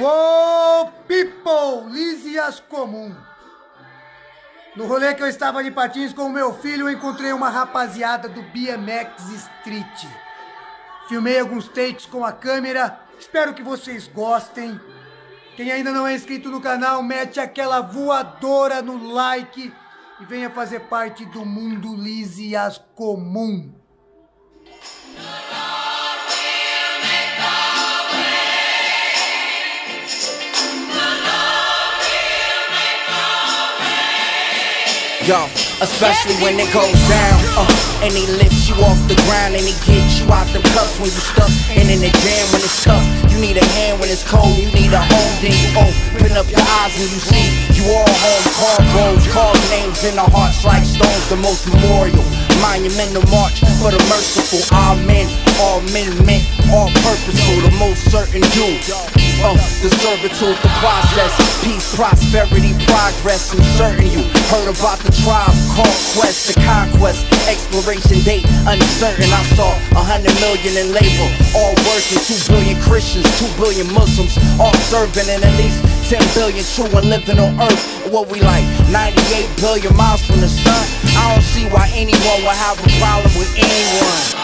Wow, people! Lísias Comum. No rolê que eu estava de patins com o meu filho, eu encontrei uma rapaziada do BMX Street. Filmei alguns takes com a câmera, espero que vocês gostem. Quem ainda não é inscrito no canal, mete aquela voadora no like e venha fazer parte do mundo Lísias Comum. Yo, especially when it goes down, and he lifts you off the ground, and he gets you out the cuffs when you stuck, and in the jam when it's tough. You need a hand when it's cold, you need a home, then you open up your eyes when you see you all home. Call roads, call names in our hearts like stones, the most memorial, monumental march for the merciful. Amen, all men meant, all purposeful, the most certain doom. The servitude, the process, peace, prosperity, progress, I'm certain you heard about the tribe, conquest, the conquest, exploration date, uncertain. I saw 100 million in labor, all working, 2 billion Christians, 2 billion Muslims, all serving, and at least 10 billion true and living on earth. What we like, 98 billion miles from the sun, I don't see why anyone would have a problem with anyone.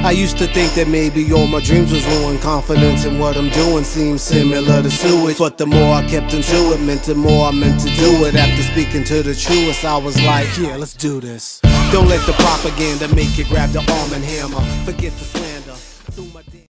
I used to think that maybe all my dreams was ruined. Confidence in what I'm doing seems similar to sewage, but the more I kept into it, meant the more I meant to do it. After speaking to the truest, I was like, yeah, let's do this. Don't let the propaganda make you grab the arm and hammer. Forget the slander.